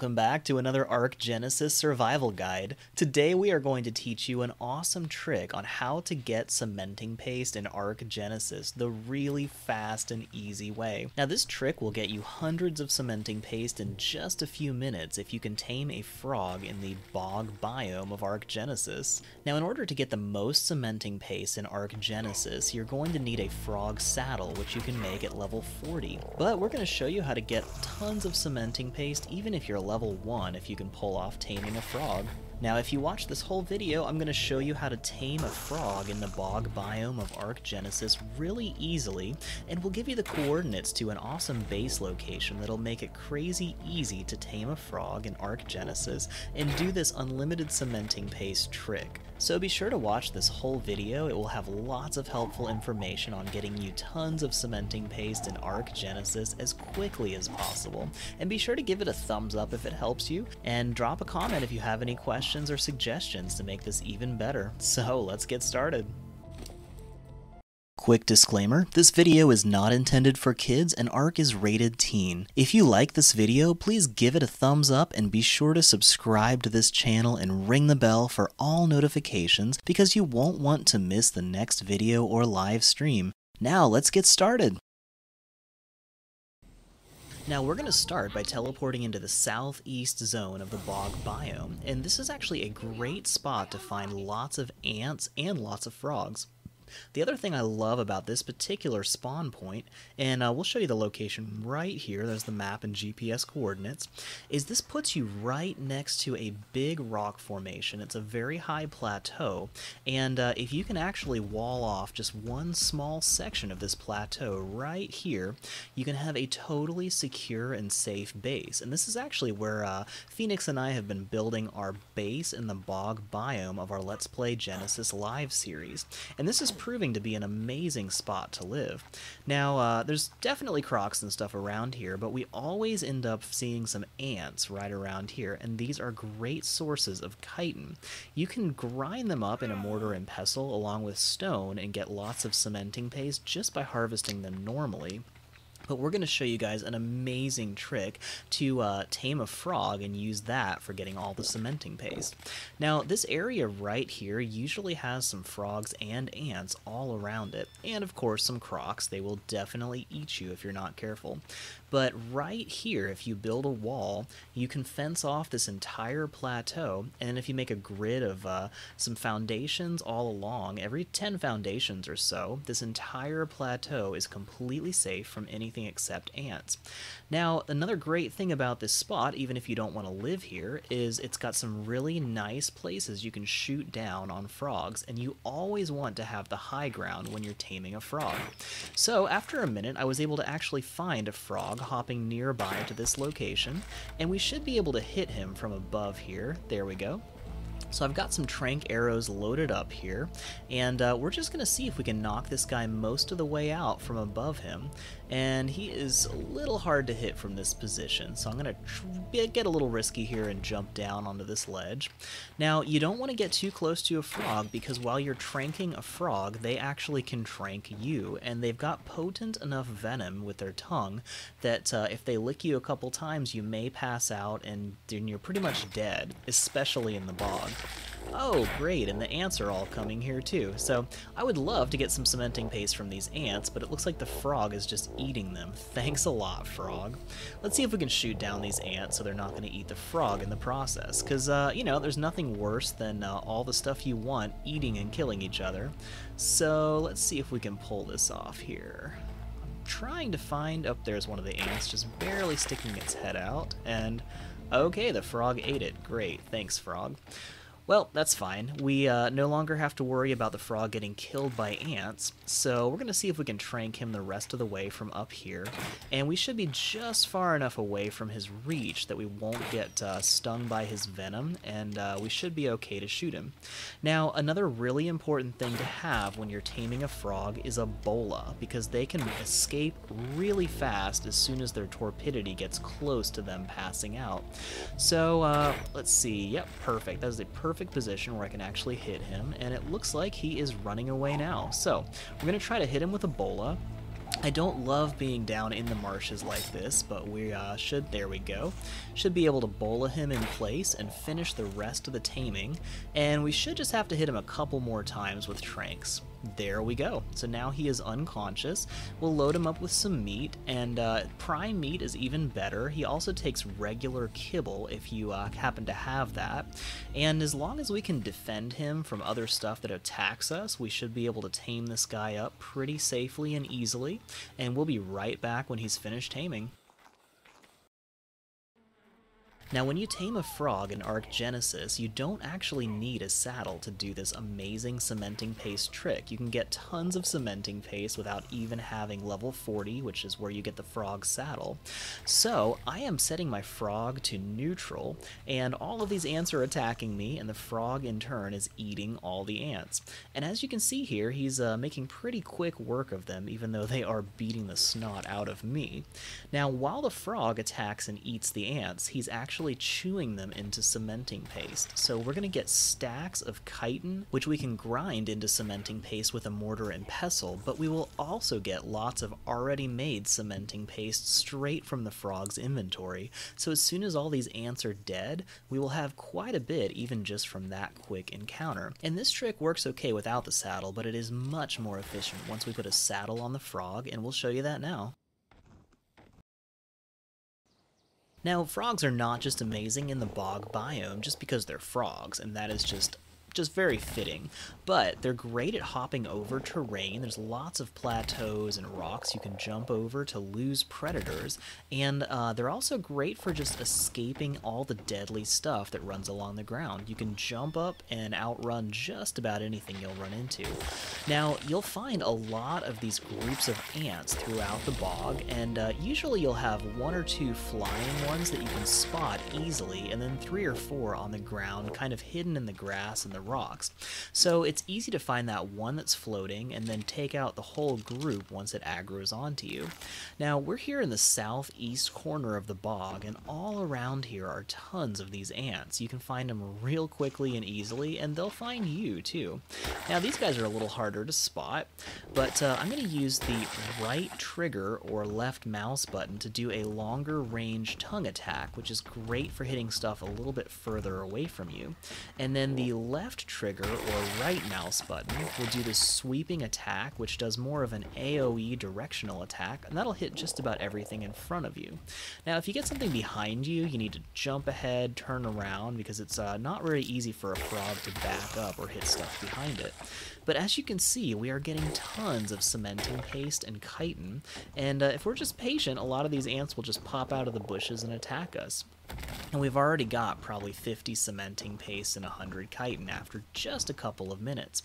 welcome back to another Ark Genesis survival guide. Today we are going to teach you an awesome trick on how to get cementing paste in Ark Genesis the really fast and easy way. Now this trick will get you hundreds of cementing paste in just a few minutes if you can tame a frog in the bog biome of Ark Genesis. Now in order to get the most cementing paste in Ark Genesis, you're going to need a frog saddle, which you can make at level 40. But we're going to show you how to get tons of cementing paste even if you're level 1, if you can pull off taming a frog. Now if you watch this whole video, I'm going to show you how to tame a frog in the bog biome of Ark Genesis really easily, and we'll give you the coordinates to an awesome base location that'll make it crazy easy to tame a frog in Ark Genesis and do this unlimited cementing paste trick. So be sure to watch this whole video, it will have lots of helpful information on getting you tons of cementing paste in Ark Genesis as quickly as possible. And be sure to give it a thumbs up if it helps you, and drop a comment if you have any questions or suggestions to make this even better. So let's get started. Quick disclaimer, this video is not intended for kids and Ark is rated teen. If you like this video, please give it a thumbs up and be sure to subscribe to this channel and ring the bell for all notifications because you won't want to miss the next video or live stream. Now let's get started! Now we're going to start by teleporting into the southeast zone of the bog biome, and this is actually a great spot to find lots of ants and lots of frogs. The other thing I love about this particular spawn point, and we'll show you the location right here, there's the map and GPS coordinates, is this puts you right next to a big rock formation. It's a very high plateau, and if you can actually wall off just one small section of this plateau right here, you can have a totally secure and safe base. And this is actually where Phoenix and I have been building our base in the bog biome of our Let's Play Genesis Live series, and this is proving to be an amazing spot to live. Now, there's definitely crocs and stuff around here, but we always end up seeing some ants right around here, and these are great sources of chitin. You can grind them up in a mortar and pestle along with stone and get lots of cementing paste just by harvesting them normally. But we're going to show you guys an amazing trick to tame a frog and use that for getting all the cementing paste. Now this area right here usually has some frogs and ants all around it, and of course some crocs. They will definitely eat you if you're not careful. But right here, if you build a wall, you can fence off this entire plateau, and if you make a grid of some foundations all along, every 10 foundations or so, this entire plateau is completely safe from anything except ants. Now, another great thing about this spot, even if you don't want to live here, is it's got some really nice places you can shoot down on frogs, and you always want to have the high ground when you're taming a frog. So after a minute, I was able to actually find a frog hopping nearby to this location, and we should be able to hit him from above here. There we go. So I've got some tranq arrows loaded up here, and we're just going to see if we can knock this guy most of the way out from above him. And he is a little hard to hit from this position, so I'm going to get a little risky here and jump down onto this ledge. Now, you don't want to get too close to a frog, because while you're tranking a frog, they actually can trank you, and they've got potent enough venom with their tongue that if they lick you a couple times, you may pass out, and then you're pretty much dead, especially in the bog. Oh, great, and the ants are all coming here too. So I would love to get some cementing paste from these ants, but it looks like the frog is just eating them. Thanks a lot, frog. Let's see if we can shoot down these ants so they're not going to eat the frog in the process, because, you know, there's nothing worse than all the stuff you want eating and killing each other. So let's see if we can pull this off here. I'm trying to find... Oh, there's one of the ants just barely sticking its head out, and... Okay, the frog ate it. Great. Thanks, frog. Well, that's fine. We no longer have to worry about the frog getting killed by ants, so we're going to see if we can trank him the rest of the way from up here, and we should be just far enough away from his reach that we won't get stung by his venom, and we should be okay to shoot him. Now, another really important thing to have when you're taming a frog is a bola, because they can escape really fast as soon as their torpidity gets close to them passing out. So, let's see. Yep, perfect. That was a perfect position where I can actually hit him, and it looks like he is running away now. So we're going to try to hit him with a bola. I don't love being down in the marshes like this, but we should be able to bola him in place and finish the rest of the taming, and we should just have to hit him a couple more times with tranks. There we go. So now he is unconscious. We'll load him up with some meat, and prime meat is even better. He also takes regular kibble if you happen to have that. And as long as we can defend him from other stuff that attacks us, we should be able to tame this guy up pretty safely and easily. And we'll be right back when he's finished taming. Now, when you tame a frog in Arc Genesis, you don't actually need a saddle to do this amazing cementing paste trick. You can get tons of cementing paste without even having level 40, which is where you get the frog saddle. So I am setting my frog to neutral, and all of these ants are attacking me, and the frog in turn is eating all the ants. And as you can see here, he's making pretty quick work of them, even though they are beating the snot out of me. Now, while the frog attacks and eats the ants, he's actually chewing them into cementing paste. So we're going to get stacks of chitin, which we can grind into cementing paste with a mortar and pestle, but we will also get lots of already made cementing paste straight from the frog's inventory. So as soon as all these ants are dead, we will have quite a bit even just from that quick encounter. And this trick works okay without the saddle, but it is much more efficient once we put a saddle on the frog, and we'll show you that now. Now, frogs are not just amazing in the bog biome just because they're frogs, and that is just very fitting, but they're great at hopping over terrain. There's lots of plateaus and rocks you can jump over to lose predators, and they're also great for just escaping all the deadly stuff that runs along the ground. You can jump up and outrun just about anything you'll run into. Now, you'll find a lot of these groups of ants throughout the bog, and usually you'll have one or two flying ones that you can spot easily, and then 3 or 4 on the ground, kind of hidden in the grass and the rocks. So it's easy to find that one that's floating and then take out the whole group once it aggroes onto you. Now, we're here in the southeast corner of the bog, and all around here are tons of these ants. You can find them real quickly and easily, and they'll find you too. Now, these guys are a little harder to spot, but I'm going to use the right trigger or left mouse button to do a longer range tongue attack, which is great for hitting stuff a little bit further away from you. And then the left trigger or right mouse button will do this sweeping attack, which does more of an AoE directional attack, and that'll hit just about everything in front of you. Now, if you get something behind you, you need to jump ahead, turn around, because it's not really easy for a frog to back up or hit stuff behind it. But as you can see, we are getting tons of cementing paste and chitin, and if we're just patient, a lot of these ants will just pop out of the bushes and attack us. And we've already got probably 50 cementing paste and 100 chitin after just a couple of minutes.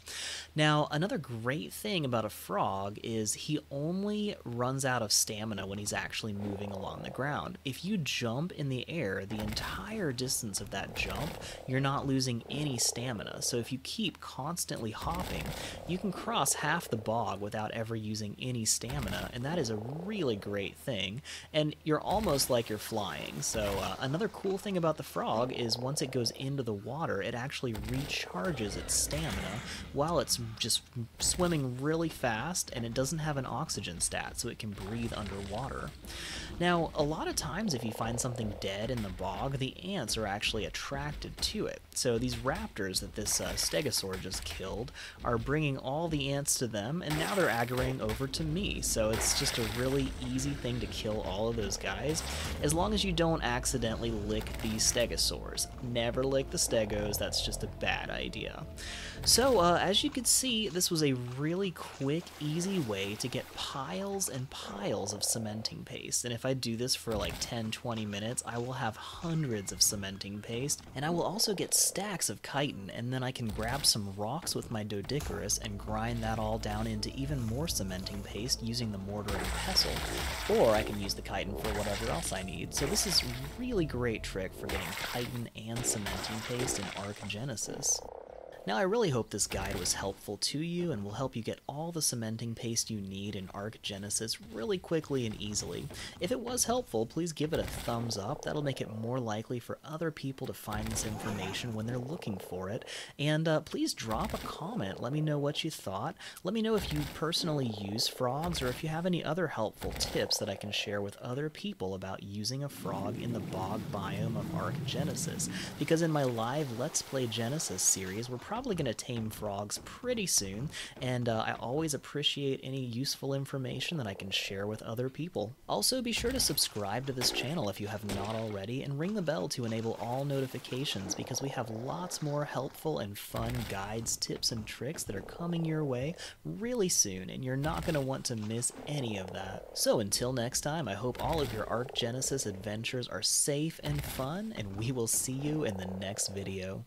Now, another great thing about a frog is he only runs out of stamina when he's actually moving along the ground. If you jump in the air the entire distance of that jump, you're not losing any stamina. So if you keep constantly hopping, you can cross half the bog without ever using any stamina, and that is a really great thing. And you're almost like you're flying. So another cool thing about the frog is once it goes into the water, it actually recharges its stamina while it's just swimming really fast, and it doesn't have an oxygen stat, so it can breathe underwater. Now, a lot of times if you find something dead in the bog, the ants are actually attracted to it. So these raptors that this stegosaur just killed are bringing all the ants to them, and now they're aggroing over to me. So it's just a really easy thing to kill all of those guys, as long as you don't accidentally lick these stegosaurs. Never lick the stegos, that's just a bad idea. So as you can see, this was a really quick, easy way to get piles and piles of cementing paste, and if I do this for like 10-20 minutes, I will have hundreds of cementing paste, and I will also get stacks of chitin, and then I can grab some rocks with my dodicarus and grind that all down into even more cementing paste using the mortar and pestle, or I can use the chitin for whatever else I need. So this is really great trick for getting chitin and cementing paste in Arc Genesis. Now I really hope this guide was helpful to you and will help you get all the cementing paste you need in ArcGenesis really quickly and easily. If it was helpful, please give it a thumbs up. That'll make it more likely for other people to find this information when they're looking for it. And please drop a comment. Let me know what you thought. Let me know if you personally use frogs or if you have any other helpful tips that I can share with other people about using a frog in the bog biome of ArcGenesis. Because in my live Let's Play Genesis series, we're probably going to tame frogs pretty soon, and I always appreciate any useful information that I can share with other people. Also, be sure to subscribe to this channel if you have not already, and ring the bell to enable all notifications, because we have lots more helpful and fun guides, tips, and tricks that are coming your way really soon, and you're not going to want to miss any of that. So until next time, I hope all of your ArcGenesis adventures are safe and fun, and we will see you in the next video.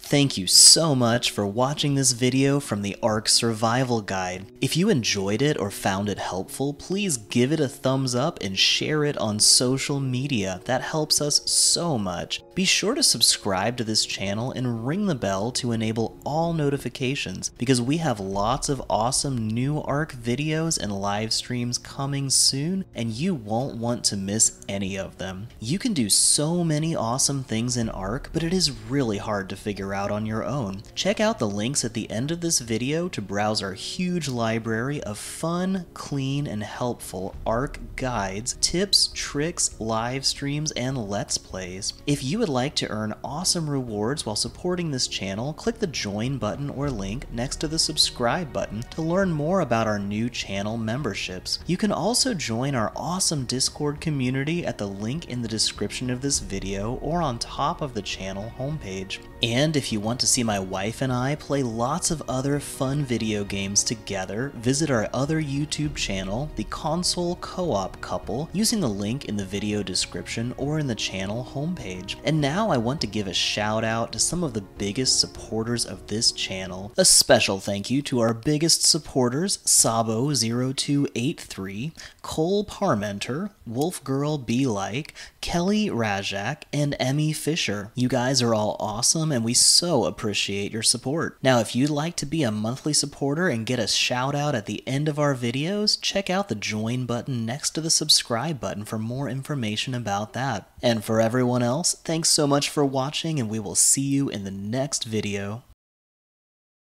Thank you so much for watching this video from the Ark Survival Guide. If you enjoyed it or found it helpful, please give it a thumbs up and share it on social media. That helps us so much. Be sure to subscribe to this channel and ring the bell to enable all notifications, because we have lots of awesome new Ark videos and live streams coming soon, and you won't want to miss any of them. You can do so many awesome things in Ark, but it is really hard to figure out on your own. Check out the links at the end of this video to browse our huge library of fun, clean, and helpful Ark guides, tips, tricks, live streams, and Let's Plays. If you would like to earn awesome rewards while supporting this channel, click the join button or link next to the subscribe button to learn more about our new channel memberships. You can also join our awesome Discord community at the link in the description of this video or on top of the channel homepage. And if you want to see my wife and I play lots of other fun video games together, visit our other YouTube channel, The Console Co-op Couple, using the link in the video description or in the channel homepage. And now I want to give a shout out to some of the biggest supporters of this channel. A special thank you to our biggest supporters, Sabo0283, Cole Parmenter, Wolfgirl Be Like, Kelly Rajak, and Emmy Fisher. You guys are all awesome, and we so appreciate your support. Now, if you'd like to be a monthly supporter and get a shout out at the end of our videos, check out the join button next to the subscribe button for more information about that. And for everyone else, thanks so much for watching, and we will see you in the next video.